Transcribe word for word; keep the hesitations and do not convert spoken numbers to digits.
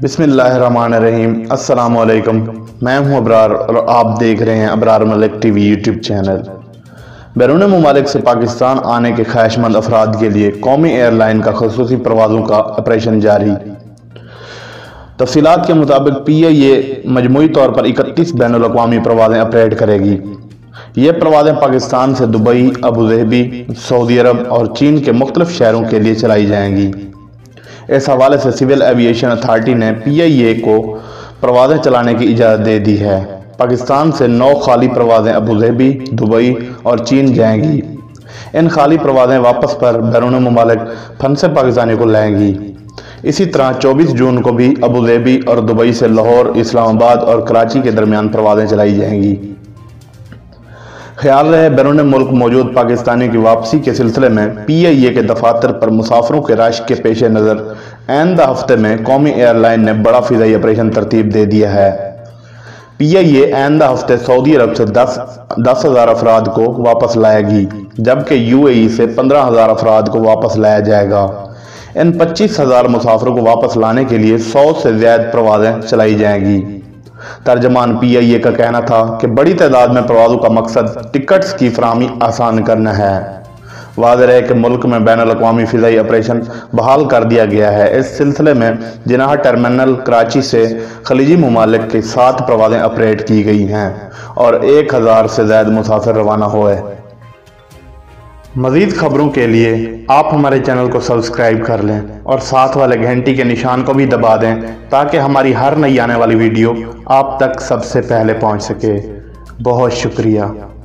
बिस्मिल्लाहिर्रहमानिर्रहीम। अस्सलाम वालेकुम, मैं हूं अब्रार और आप देख रहे हैं Abrar Malik T V YouTube channel. बैरून ममालिक से पाकिस्तान आने के ख्वाहिशमंद अफराद के लिए कौमी एयरलाइन का खसूसी परवाज़ों का ऑपरेशन जारी। तफसीलात के मुताबिक पी आई ए मजमूई तौर पर इकतीस बैनुल-अक़वामी परवाज़ें ऑपरेट करेगी। ये परवाज़ें पाकिस्तान से दुबई, अबूधाबी, सऊदी अरब और चीन के मुख्तलिफ शहरों के लिए चलाई जाएंगी। इस हवाले से सिविल एविएशन अथॉरिटी ने पी आई ए को परवाज़ें चलाने की इजाज़त दे दी है। पाकिस्तान से नौ खाली परवाज़ें अबूधाबी, दुबई और चीन जाएंगी। इन खाली परवाज़ें वापस पर बैरून ममालिक फंसे पाकिस्तानी को लाएंगी। इसी तरह चौबीस जून को भी अबूधाबी और दुबई से लाहौर, इस्लामाबाद और कराची के दरमियान परवाज़ें चलाई जाएंगी। ख्याल रहे, बैरून मुल्क मौजूद पाकिस्तानी की वापसी के सिलसिले में पी आई ए के दफातर पर मुसाफिरों के राश के पेश नज़र आइंदा हफ्ते में कौमी एयरलाइन ने बड़ा फ़िज़ाई ऑपरेशन तरतीब दे दिया है। पी आई ए आइंदा हफ्ते सऊदी अरब से दस दस हज़ार अफराद को वापस लाएगी, जबकि यू ए ई से पंद्रह हज़ार अफराद को वापस लाया जाएगा। इन पच्चीस हज़ार मुसाफिरों को वापस लाने के लिए सौ से ज़्यादा परवाज़ें चलाई जाएंगी। तर्जमान पी आई ए का कहना था कि बड़ी तादाद में परवाज़ों का मकसद टिकट्स की फराहमी आसान करना है। वाज़ेह है कि मुल्क में बैनुल-अक़वामी फ़िज़ाई ऑपरेशन बहाल कर दिया गया है। इस सिलसिले में जिनाह टर्मिनल कराची से खलीजी ममालिक की सात परवाज़ें ऑपरेट की गई हैं और एक हज़ार से ज़्यादा मुसाफिर रवाना हुए। मज़ीद खबरों के लिए आप हमारे चैनल को सब्सक्राइब कर लें और साथ वाले घंटी के निशान को भी दबा दें ताकि हमारी हर नई आने वाली वीडियो आप तक सबसे पहले पहुंच सके। बहुत शुक्रिया।